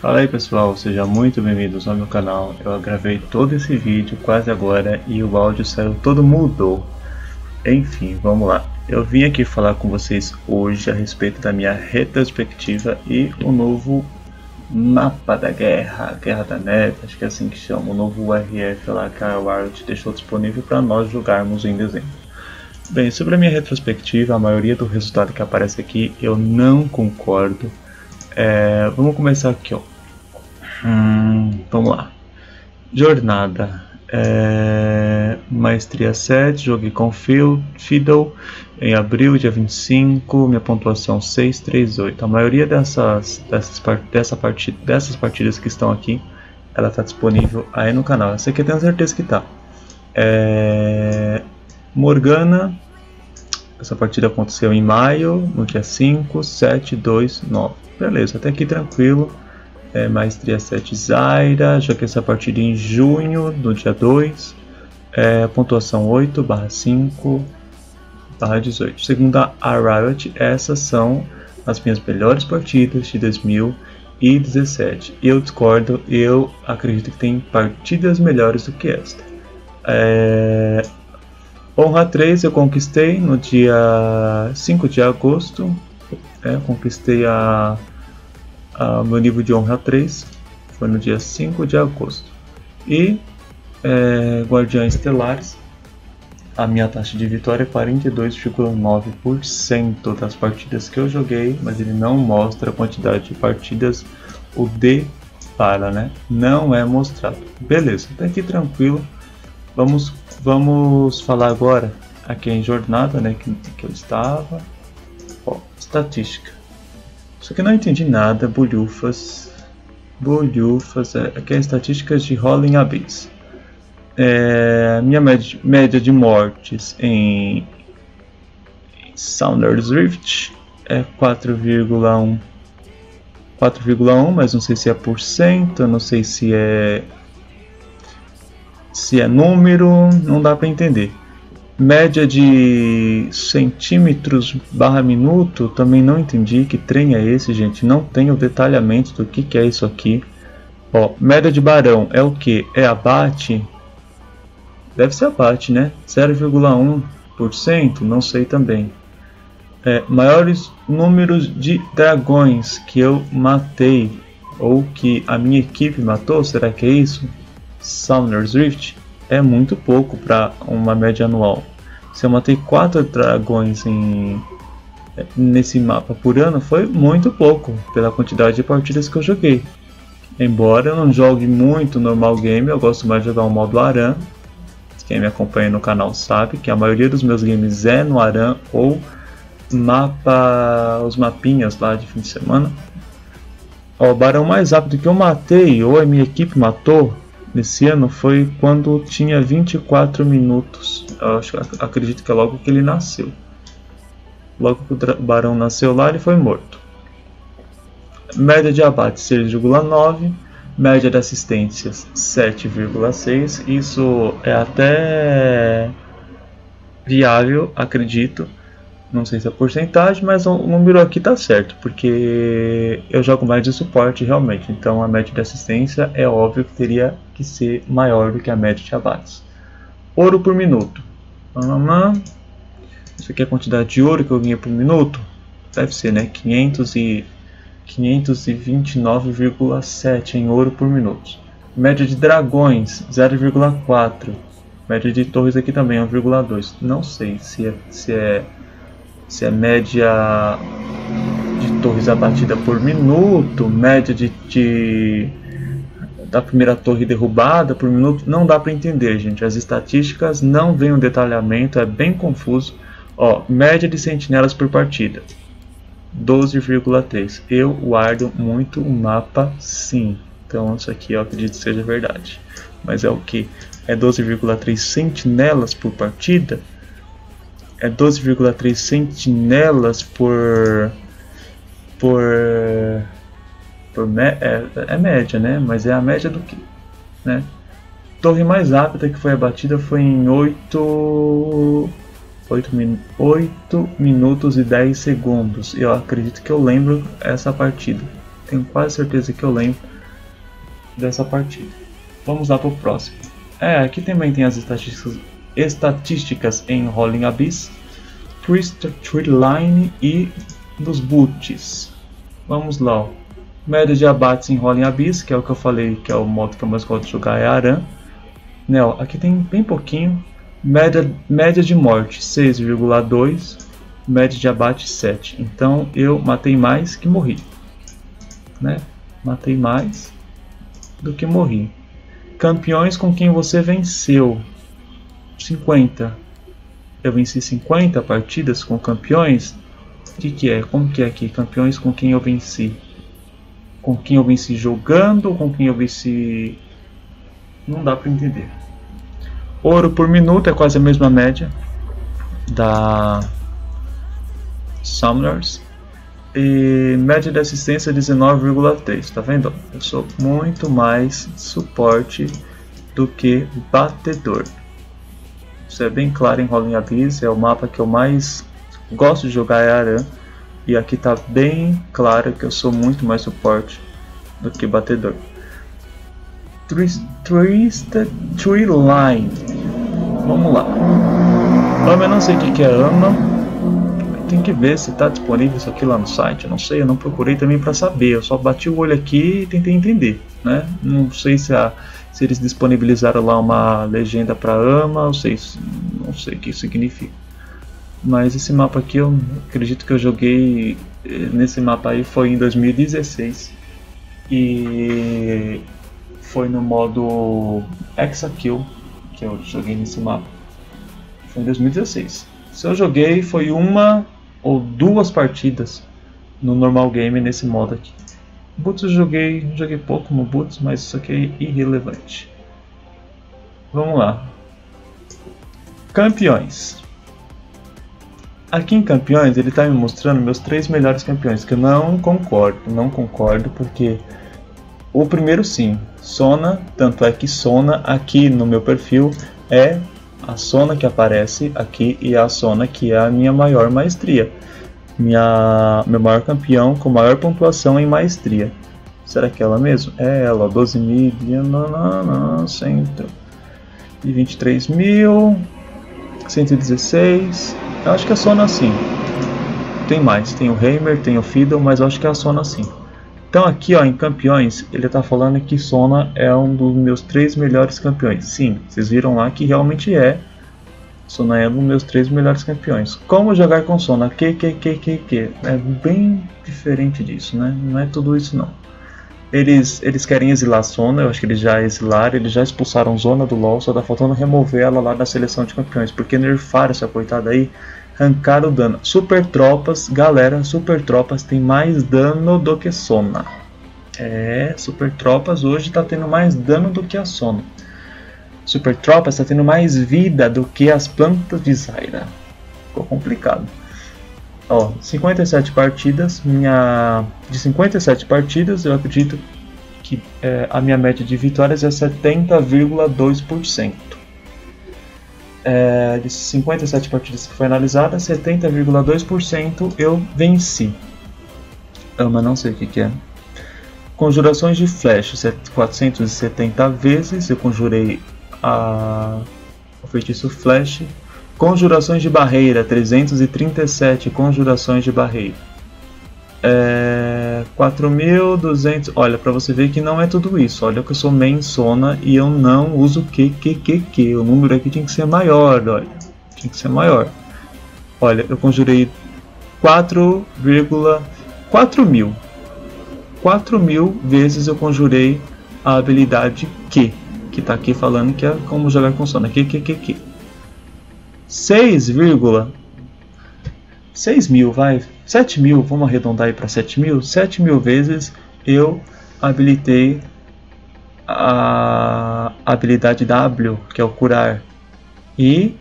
Fala aí pessoal, sejam muito bem-vindos ao meu canal. Eu gravei todo esse vídeo quase agora e o áudio saiu todo mudou. Enfim, vamos lá. Eu vim aqui falar com vocês hoje a respeito da minha retrospectiva e o novo mapa da guerra, Guerra da Neve, acho que é assim que chama, o novo URF lá que a Riot deixou disponível para nós jogarmos em dezembro. Bem, sobre a minha retrospectiva, a maioria do resultado que aparece aqui eu não concordo. Vamos começar aqui, ó. Vamos lá. Jornada. Maestria 7, joguei com Fiddle em abril, dia 25, minha pontuação 638. A maioria dessas partidas que estão aqui, ela tá disponível aí no canal. Essa aqui eu tenho certeza que tá. Morgana. Essa partida aconteceu em maio, no dia 5, 7, 2, 9. Beleza, até aqui tranquilo. Maestria 7 Zyra, joguei essa partida em junho, no dia 2. Pontuação 8/5/18. Segundo a Riot, essas são as minhas melhores partidas de 2017. Eu discordo, eu acredito que tem partidas melhores do que esta. Honra 3 eu conquistei no dia 5 de agosto, conquistei meu nível de honra 3, foi no dia 5 de agosto. E Guardiães Estelares, a minha taxa de vitória é 42,9% das partidas que eu joguei, mas ele não mostra a quantidade de partidas, o D para, né? Não é mostrado. Beleza, tá aqui tranquilo. Vamos falar agora aqui em jornada, né, que eu estava. Ó, estatística. Isso aqui eu não entendi nada, bolhufas, aqui é estatísticas de Rolling Abyss. Minha média de mortes em Summoner's Rift é 4,1, mas não sei se é por cento, não sei se é... se é número, não dá para entender. Média de centímetros / minuto, também não entendi que trem é esse, gente. Não tem o detalhamento do que é isso aqui. Ó, média de barão é o que? É abate? Deve ser abate, né? 0,1%, não sei também. Maiores números de dragões que eu matei, ou que a minha equipe matou, será que é isso? Summoner's Rift é muito pouco para uma média anual. Se eu matei 4 dragões nesse mapa por ano, foi muito pouco pela quantidade de partidas que eu joguei. Embora eu não jogue muito normal game, eu gosto mais de jogar o modo ARAM. Quem me acompanha no canal sabe que a maioria dos meus games é no ARAM ou os mapinhas lá de fim de semana. Ó, o barão mais rápido que eu matei, ou a minha equipe matou, nesse ano foi quando tinha 24 minutos. Eu acredito que é logo que ele nasceu. Logo que o barão nasceu lá, ele foi morto. Média de abate 6,9. Média de assistências 7,6. Isso é até viável, acredito. Não sei se é porcentagem, mas o número aqui tá certo, porque eu jogo mais de suporte realmente, então a média de assistência é óbvio que teria que ser maior do que a média de abates. Ouro por minuto. Isso aqui é a quantidade de ouro que eu ganhei por minuto. Deve ser, né? 529,7 em ouro por minuto. Média de dragões, 0,4. Média de torres aqui também, 1,2. Não sei se é média de torres abatida por minuto, média da primeira torre derrubada por minuto, não dá para entender, gente. As estatísticas não vêm um detalhamento, é bem confuso. Ó, média de sentinelas por partida, 12,3. Eu guardo muito o mapa, sim. Então isso aqui eu acredito que seja verdade. Mas é o que? É 12,3 sentinelas por partida? É 12,3 sentinelas é média, né? Mas é a média do que, né? Torre mais rápida que foi abatida foi em 8 minutos e 10 segundos. Eu acredito que eu lembro essa partida. tenho quase certeza que eu lembro dessa partida. Vamos lá pro próximo. É, aqui também tem as estatísticas em Rolling Abyss, Treeline e nos boots. Vamos lá, ó. Média de abates em Rolling Abyss, que é o que eu falei, que é o modo que eu mais gosto de jogar, é ARAM. Né, ó, aqui tem bem pouquinho. Média de morte 6,2, média de abate 7. Então eu matei mais que morri, né? Matei mais do que morri. Campeões com quem você venceu, 50. Eu venci 50 partidas com campeões. O que é? Como que é aqui? Campeões com quem eu venci. Com quem eu venci jogando, com quem eu venci... Não dá para entender. Ouro por minuto é quase a mesma média da Summoners. E média de assistência 19,3. Tá vendo? Eu sou muito mais suporte do que batedor. Isso é bem claro em Rolling Abyss. É o mapa que eu mais gosto de jogar, é ARAM. E aqui tá bem claro que eu sou muito mais suporte do que batedor. Tryline. Vamos lá. AMA, eu não sei o que é AMA. Tem que ver se está disponível isso aqui lá no site. Eu não sei, eu não procurei também para saber. Eu só bati o olho aqui e tentei entender, né? Não sei se eles disponibilizaram lá uma legenda para AMA. Não sei o que isso significa. Mas esse mapa aqui, eu acredito que eu joguei nesse mapa aí foi em 2016. E... foi no modo Hexakill que eu joguei nesse mapa. Foi em 2016. Se eu joguei foi uma ou duas partidas no normal game nesse modo aqui. Boots eu joguei pouco no Boots, mas isso aqui é irrelevante. Vamos lá. Campeões. Aqui em campeões ele está me mostrando meus 3 melhores campeões, que eu não concordo porque... O primeiro sim, Sona, tanto é que Sona aqui no meu perfil é a Sona que aparece aqui e é a Sona que é a minha maior maestria. Meu maior campeão com maior pontuação em maestria. Será que é ela mesmo? É ela, 12.123.116. Eu acho que é a Sona sim. Tem mais, tem o Heimer, tem o Fiddle, mas eu acho que é a Sona sim. Então aqui, ó, em campeões, ele está falando que Sona é um dos meus 3 melhores campeões. Sim, vocês viram lá que realmente é. Sona é um dos meus 3 melhores campeões. Como jogar com Sona? É bem diferente disso, né? Não é tudo isso não. Eles querem exilar Sona, eu acho que eles já exilaram, eles já expulsaram Sona do LoL, só tá faltando remover ela lá da seleção de campeões, porque nerfaram essa coitada aí. Arrancar o dano. Super tropas, galera, super tropas tem mais dano do que Sona. É, super tropas hoje tá tendo mais dano do que a Sona. Super tropas tá tendo mais vida do que as plantas de Zyra. Ficou complicado. Ó, 57 partidas, de 57 partidas eu acredito que a minha média de vitórias é 70,2%. De 57 partidas que foi analisada, 70,2% eu venci. Mas não sei o que é. Conjurações de flash, 470 vezes eu conjurei o feitiço flash. Conjurações de barreira, 337 conjurações de barreira. 4.200. Olha, pra você ver que não é tudo isso. Olha que eu sou main Sona e eu não uso QQQQ. O número aqui tinha que ser maior, olha. Tinha que ser maior. Olha, eu conjurei 4.000 vezes eu conjurei a habilidade Q, que tá aqui falando que é como jogar com Sona. QQQQ. 6.000, vai. 7.000, vamos arredondar aí para 7.000. 7.000 vezes eu habilitei a habilidade W, que é o curar. E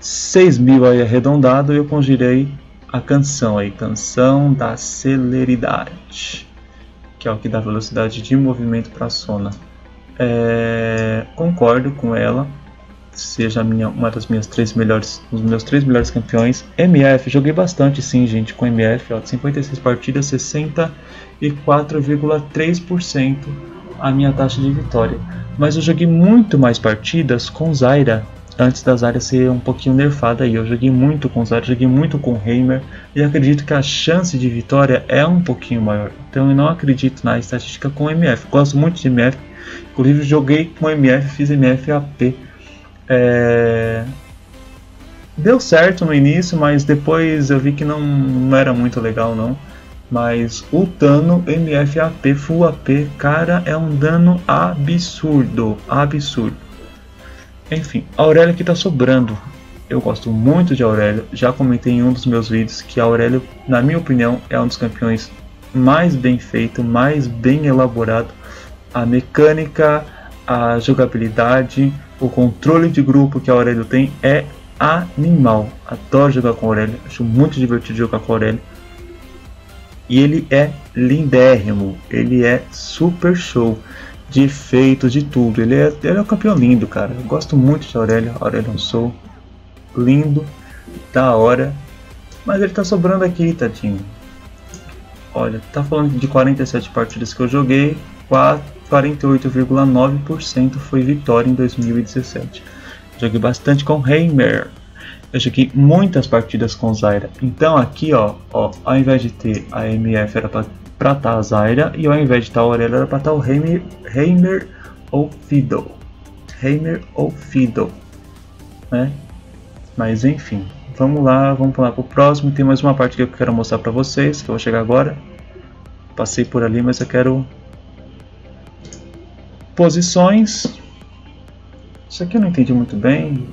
6.000 aí arredondado eu conjurei a canção aí, canção da celeridade, que é o que dá velocidade de movimento para a Sona. Concordo com ela, seja uma das minhas três melhores, os meus três melhores campeões. MF, joguei bastante sim, gente, com MF, ó, 56 partidas, 64,3% a minha taxa de vitória. Mas eu joguei muito mais partidas com Zyra, antes da Zyra ser um pouquinho nerfada aí. Eu joguei muito com Zyra, joguei muito com Heimer, e acredito que a chance de vitória é um pouquinho maior. Então eu não acredito na estatística com MF, gosto muito de MF, inclusive joguei com MF, fiz MF AP. Deu certo no início, mas depois eu vi que não era muito legal não. Mas o dano MF AP, full AP, cara, é um dano absurdo, absurdo. Enfim, a Aurélio que tá sobrando. Eu gosto muito de Aurélio, já comentei em um dos meus vídeos que a Aurélio, na minha opinião, é um dos campeões mais bem feito, mais bem elaborado. A mecânica, a jogabilidade, o controle de grupo que a Aurélio tem é animal. Adoro jogar com a Aurélio, acho muito divertido jogar com a Aurélio. E ele é lindérrimo, ele é super show de efeito, de tudo. Ele é um campeão lindo, cara. Eu gosto muito de Aurélio, Aurélio é um soul lindo, da hora. Mas ele tá sobrando aqui, tadinho. Olha, tá falando de 47 partidas que eu joguei, 48,9% foi vitória em 2017. Joguei bastante com Heimer. Eu joguei muitas partidas com Zyra. Então aqui, ó, ao invés de ter a MF era pra estar a Zyra, e ao invés de estar a Aurélio era pra estar o Heimer ou Fiddle. Heimer ou Fiddle, né? Mas enfim, vamos lá pro próximo. Tem mais uma parte que eu quero mostrar pra vocês, que eu vou chegar agora. Passei por ali, mas eu quero... Posições. Isso aqui eu não entendi muito bem.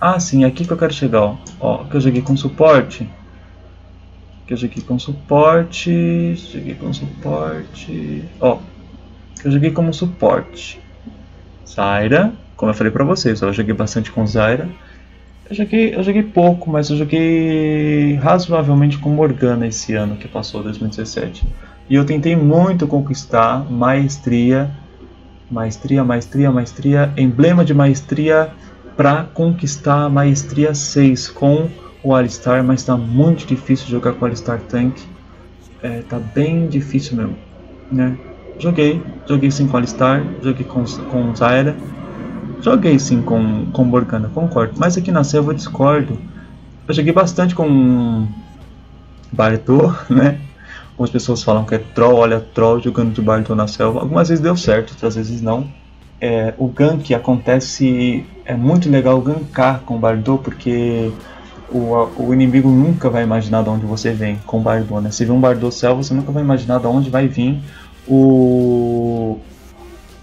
Ah, sim, aqui que eu quero chegar, ó, que eu joguei com suporte. Ó, que eu joguei como suporte. Zyra, como eu falei pra vocês, ó, eu joguei bastante com Zyra. Eu joguei pouco, mas eu joguei razoavelmente com Morgana esse ano que passou, 2017. E eu tentei muito conquistar maestria, emblema de maestria, para conquistar a maestria 6 com o Alistar, mas está muito difícil jogar com o Alistar Tank, tá bem difícil mesmo, né? Joguei sim com o Alistar, joguei com Zyra, joguei sim com Morgana, concordo, mas aqui na selva eu discordo. Eu joguei bastante com Bardo, né? Algumas pessoas falam que é troll, olha, troll jogando de Bardo na selva. Algumas vezes deu certo, outras vezes não. O gank acontece, é muito legal gankar com Bardo, porque o inimigo nunca vai imaginar de onde você vem com Bardo, né? Se vê um Bardo selva, você nunca vai imaginar de onde vai vir o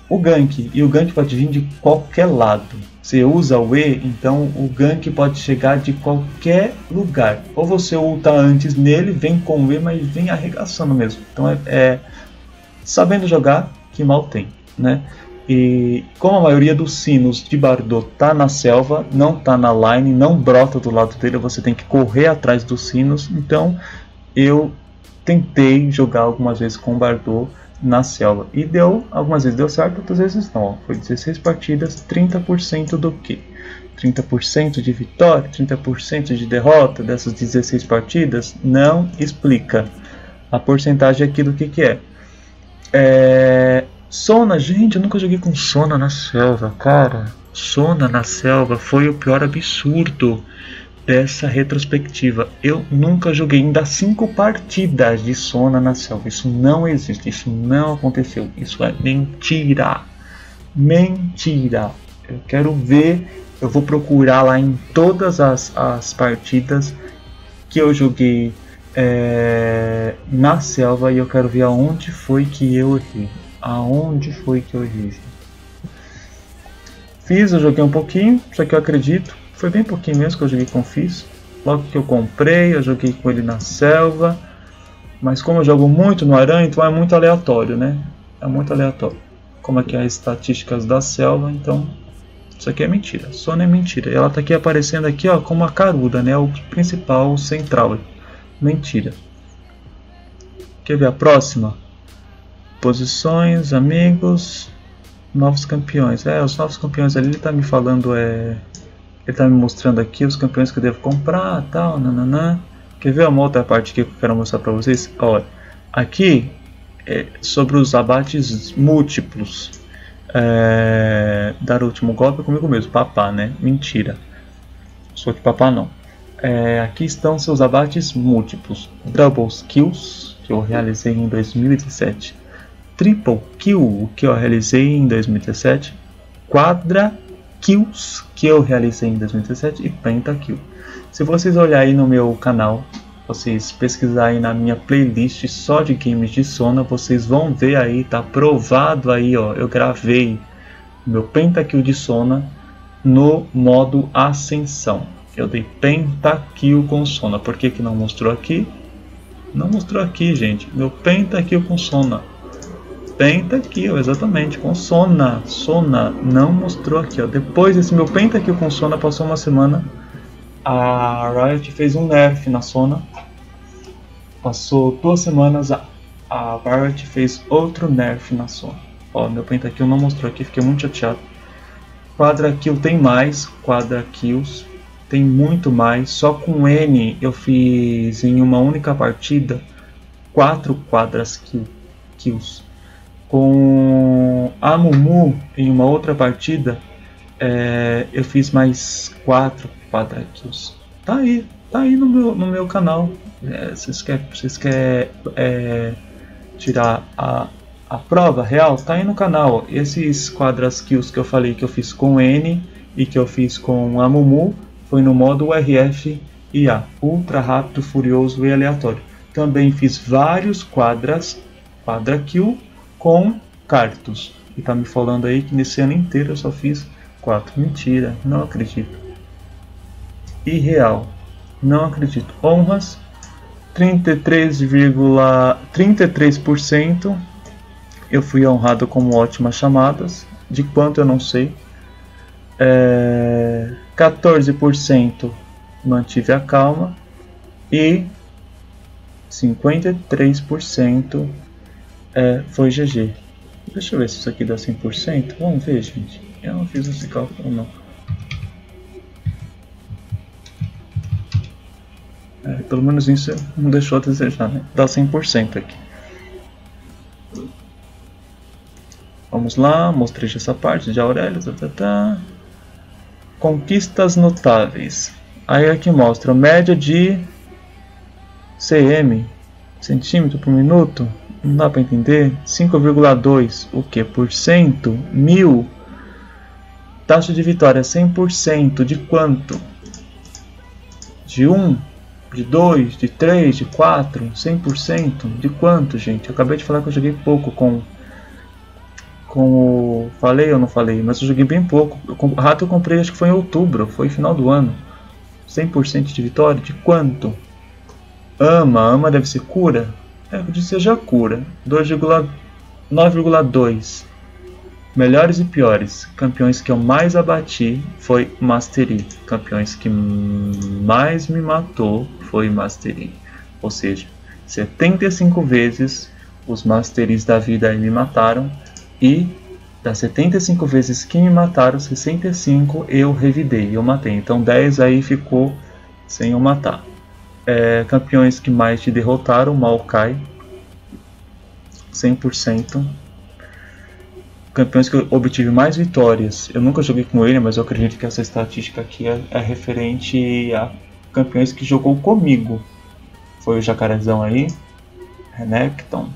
gank, e o gank pode vir de qualquer lado. Você usa o E, então o gank pode chegar de qualquer lugar, ou você ulta antes nele, vem com o E, mas vem arregaçando mesmo. Então sabendo jogar, que mal tem, né? E como a maioria dos sinos de Bardo tá na selva, não tá na line, não brota do lado dele, você tem que correr atrás dos sinos. Então eu tentei jogar algumas vezes com Bardo na selva e deu, algumas vezes deu certo, outras vezes não. Foi 16 partidas, 30% do quê? 30% de vitória, 30% de derrota dessas 16 partidas? Não explica a porcentagem aqui do que é. Sona, gente, eu nunca joguei com Sona na selva, cara. Sona na selva foi o pior absurdo dessa retrospectiva. Eu nunca joguei ainda 5 partidas de Sona na selva. Isso não existe, isso não aconteceu, isso é mentira. Mentira. Eu quero ver, eu vou procurar lá em todas as partidas que eu joguei na selva, e eu quero ver aonde foi que eu errei. Fizz eu joguei um pouquinho, só que eu acredito, foi bem pouquinho mesmo que eu joguei com Fizz. Logo que eu comprei, eu joguei com ele na selva, mas como eu jogo muito no ARAM, então é muito aleatório, né? É muito aleatório. Como é que é as estatísticas da selva, então isso aqui é mentira, Sona é mentira. Ela tá aqui aparecendo aqui, ó, como a caruda, né? O principal, o central. Mentira. Quer ver a próxima? Posições, amigos, Novos campeões. É, os novos campeões ali ele tá me falando, ele tá me mostrando aqui os campeões que eu devo comprar, tal, nananã. Quer ver uma outra parte aqui que eu quero mostrar pra vocês? Olha, aqui é sobre os abates múltiplos. É, dar o último golpe comigo mesmo, papá, né? Mentira. Sou de papá não. É, aqui estão seus abates múltiplos. Double kills, que eu realizei em 2017. Triple kill, que eu realizei em 2017, quadra kills, que eu realizei em 2017 e pentakill. Se vocês olharem aí no meu canal, vocês pesquisarem na minha playlist só de games de Sona, vocês vão ver aí, tá provado aí, ó, eu gravei meu pentakill de Sona no modo ascensão. Eu dei pentakill com Sona. Por que que não mostrou aqui? Não mostrou aqui, gente. Meu pentakill com Sona. Pentakill, exatamente, com Sona. Sona não mostrou aqui, ó. Depois desse meu pentakill com Sona, passou uma semana, a Riot fez um nerf na Sona. Passou 2 semanas, a Riot fez outro nerf na Sona. Ó, meu pentakill não mostrou aqui, fiquei muito chateado. Quadra kill tem mais, quadra kills tem muito mais. Só com N eu fiz em uma única partida 4 quadras kills. Com Amumu, em uma outra partida, eu fiz mais 4 quadra kills. Tá aí no meu canal. Vocês querem tirar a prova real? Tá aí no canal. Esses quadra kills que eu falei que eu fiz com N e que eu fiz com Amumu, foi no modo URF e A, ultra rápido, furioso e aleatório. Também fiz vários quadra kill com cartos, e tá me falando aí que nesse ano inteiro eu só fiz 4. Mentira, não acredito. Irreal, não acredito. Honras, 33,33%. Eu fui honrado como ótimas chamadas, de quanto eu não sei. 14% mantive a calma e 53%. Foi GG. Deixa eu ver se isso aqui dá 100%. Vamos ver, gente. Eu não fiz esse cálculo, não. Pelo menos isso não deixou a desejar, né? Dá 100% aqui. Vamos lá, mostrei já essa parte de Aurélio. Conquistas notáveis. Aí aqui mostra média de CM, centímetro por minuto. Não dá para entender. 5,2, o que? Por cento? 1000. Taxa de vitória 100%. De quanto? De 1? De 2? De 3? De 4? 100%? De quanto, gente? Eu acabei de falar que eu joguei pouco com o... Falei ou não falei? Mas eu joguei bem pouco. O rato eu comprei, acho que foi em outubro. Foi final do ano. 100% de vitória? De quanto? Ama deve ser cura? Eu disse seja cura. 9,2. Melhores e piores. Campeões que eu mais abati foi Mastery. Campeões que mais me matou foi Mastery. Ou seja, 75 vezes os Masteries da vida aí me mataram. E das 75 vezes que me mataram, 65 eu revidei, eu matei. Então 10 aí ficou sem eu matar. Campeões que mais te derrotaram, Maokai, 100%. Campeões que eu obtive mais vitórias, eu nunca joguei com ele, mas eu acredito que essa estatística aqui é referente a campeões que jogou comigo. Foi o Jacarezão aí, Renekton.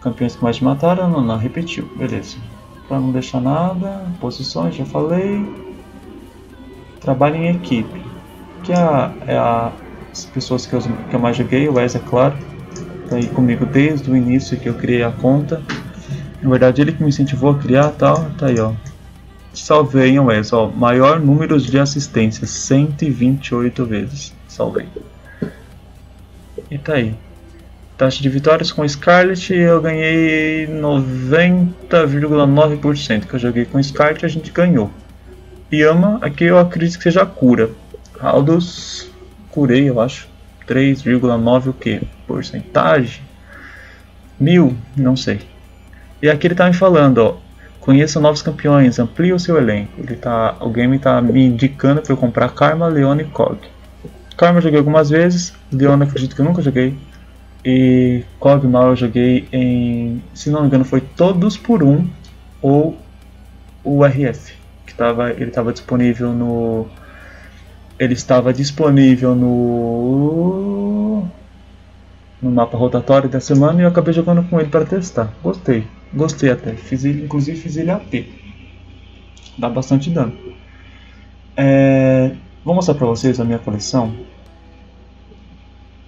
Campeões que mais te mataram, não repetiu, beleza. Pra não deixar nada, posições, já falei. Trabalho em equipe, que as pessoas que eu mais joguei, o Wes, é claro, tá aí comigo desde o início que eu criei a conta. Na verdade, ele que me incentivou a criar, tal, tá aí, ó. Salvei, hein, Wes, ó, maior número de assistências, 128 vezes, salvei. E tá aí. Taxa de vitórias com Scarlet, eu ganhei 90,9%, que eu joguei com Scarlet, a gente ganhou. Yama, aqui eu acredito que seja a cura. Aldous, curei, eu acho, 3,9 o que? Porcentagem? 1000? Não sei. E aqui ele tá me falando, ó, Conheça novos campeões, amplie o seu elenco. O game está me indicando para eu comprar Karma, Leona e Kog. Karma eu joguei algumas vezes, Leona acredito que eu nunca joguei. E Kog mal eu joguei em, se não me engano, foi Todos por Um ou o URF, que ele estava disponível no mapa rotatório da semana e eu acabei jogando com ele para testar. Gostei até, inclusive fiz ele AP, dá bastante dano. Vou mostrar para vocês a minha coleção,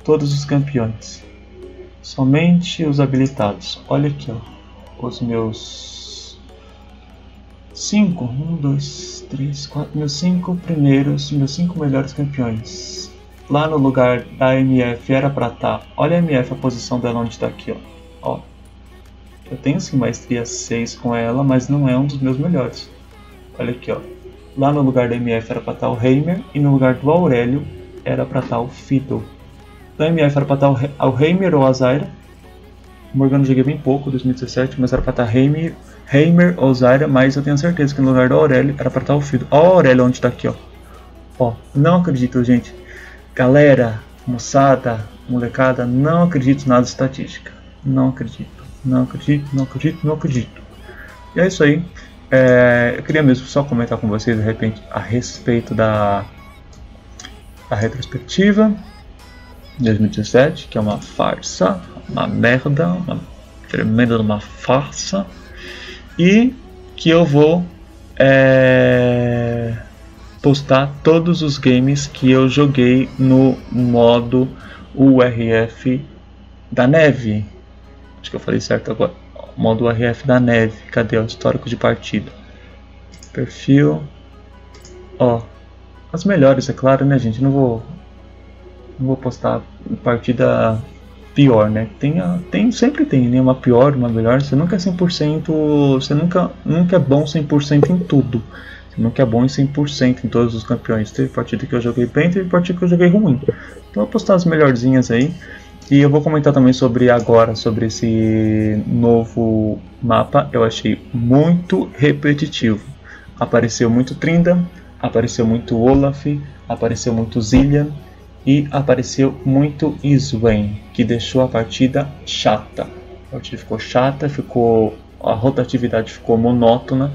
todos os campeões, somente os habilitados. Olha aqui, ó, os meus 5, 1, 2, 3, 4, meus 5 primeiros, meus 5 melhores campeões. Lá no lugar da MF era para estar, olha a MF, a posição dela onde está aqui, ó. Eu tenho sim maestria 6 com ela, mas não é um dos meus melhores. Olha aqui, ó. Lá no lugar da MF era pra estar o Heimer, e no lugar do Aurélio era pra estar o Fiddle. Da MF era pra estar o Heimer ou a Zyra. Morgana joguei bem pouco, 2017, mas era pra estar Heimer ou Zyra, mas eu tenho certeza que no lugar do Aurélio era pra estar o Fiddle. Ó, o Aurélio onde tá aqui, ó. Ó, não acredito, gente. Galera, moçada, molecada, não acredito nada de estatística. Não acredito. Não acredito. E é isso aí. Eu queria mesmo só comentar com vocês de repente a respeito da retrospectiva de 2017, que é uma farsa, uma merda, uma tremenda uma farsa, e que eu vou postar todos os games que eu joguei no modo URF da neve. Acho que eu falei certo agora. Modo URF da neve. Cadê o histórico de partida? Perfil. Ó. As melhores, é claro, né, gente? Não vou postar partida pior, né? Sempre tem, né? Uma pior, uma melhor. Você nunca é 100%. Você nunca é bom 100% em tudo. Você nunca é bom em 100% em todos os campeões. Teve partida que eu joguei bem, teve partida que eu joguei ruim. Então eu vou postar as melhorzinhas aí. E eu vou comentar também sobre esse novo mapa. Eu achei muito repetitivo. Apareceu muito Tryndam, apareceu muito Olaf, apareceu muito Zilean e apareceu muito Swain, que deixou a partida chata. A partida ficou chata, a rotatividade ficou monótona.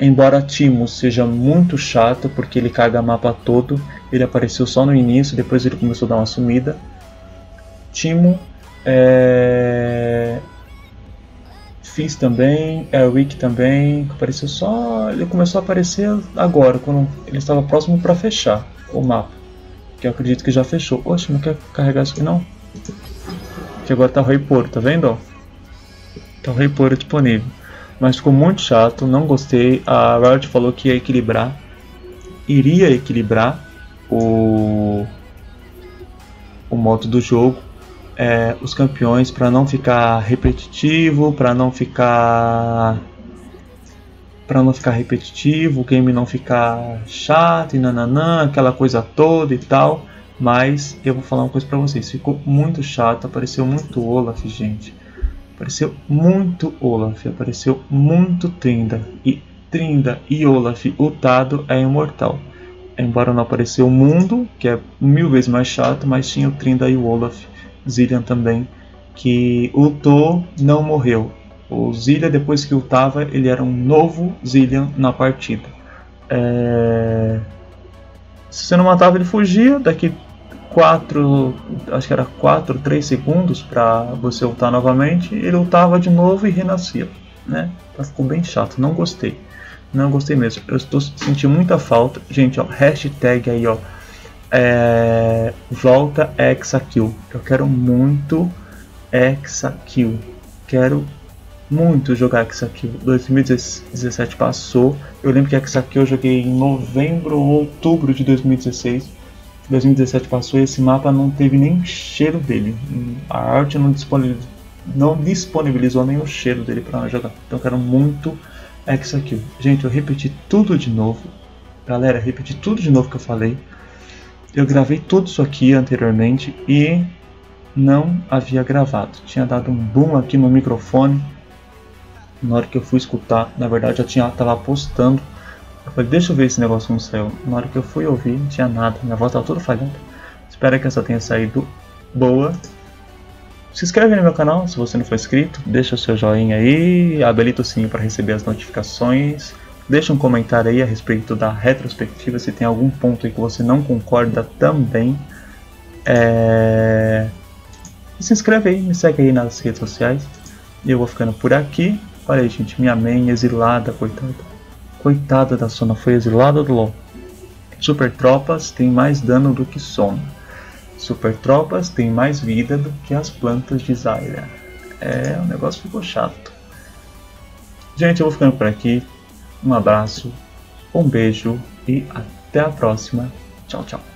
Embora Teemo seja muito chato, porque ele caga o mapa todo, ele apareceu só no início, depois ele começou a dar uma sumida. Teemo, Fizz também, Wick também, apareceu só, ele começou a aparecer agora, quando ele estava próximo para fechar o mapa, que eu acredito que já fechou. Oxe, não quer carregar isso aqui não? Que agora tá o Rei Poro, tá vendo? Ó? Tá o Rei Poro disponível, mas ficou muito chato, não gostei. A Riot falou que ia equilibrar, o modo do jogo. Os campeões, para não ficar repetitivo, o game não ficar chato e nananã, aquela coisa toda e tal. Mas eu vou falar uma coisa para vocês, ficou muito chato, apareceu muito Olaf, gente, apareceu muito Tryndam, e Tryndam e Olaf ultado é imortal. Embora não apareceu o mundo, que é mil vezes mais chato, mas tinha o Tryndam e o Olaf. Zilean também, que ultou, não morreu. O Zilean, depois que ultava, ele era um novo Zilean na partida. Se você não matava, ele fugia. Daqui 4, acho que era 4, 3 segundos para você ultar novamente, ele ultava de novo e renascia, né? Então ficou bem chato, não gostei. Não gostei mesmo, eu estou sentindo muita falta. Gente, ó, hashtag aí, ó, volta Hexakill. Eu quero muito Hexakill. Quero muito jogar Hexakill. 2017 passou. Eu lembro que Hexakill eu joguei em novembro ou outubro de 2016. 2017 passou e esse mapa não teve nem cheiro dele. A arte não disponibilizou nem o cheiro dele para jogar. Então eu quero muito Hexakill. Gente, eu repeti tudo de novo. Galera, repeti tudo de novo que eu falei. Eu gravei tudo isso aqui anteriormente e não havia gravado. Tinha dado um boom aqui no microfone. Na hora que eu fui escutar, na verdade eu tava apostando. Eu falei, deixa eu ver esse negócio no céu. Na hora que eu fui ouvir, não tinha nada. Minha voz tava toda falhando. Espero que essa tenha saído boa. Se inscreve no meu canal se você não for inscrito. Deixa o seu joinha aí. Habilita o sininho para receber as notificações. Deixa um comentário aí a respeito da retrospectiva. Se tem algum ponto aí que você não concorda também. Se inscreve aí, me segue aí nas redes sociais. Eu vou ficando por aqui. Olha aí, gente, minha main exilada, coitada. Coitada da Sona, foi exilada do LoL. Super tropas tem mais dano do que Sona. Super tropas tem mais vida do que as plantas de Zyra. O negócio ficou chato. Gente, eu vou ficando por aqui. Um abraço, um beijo e até a próxima. Tchau, tchau.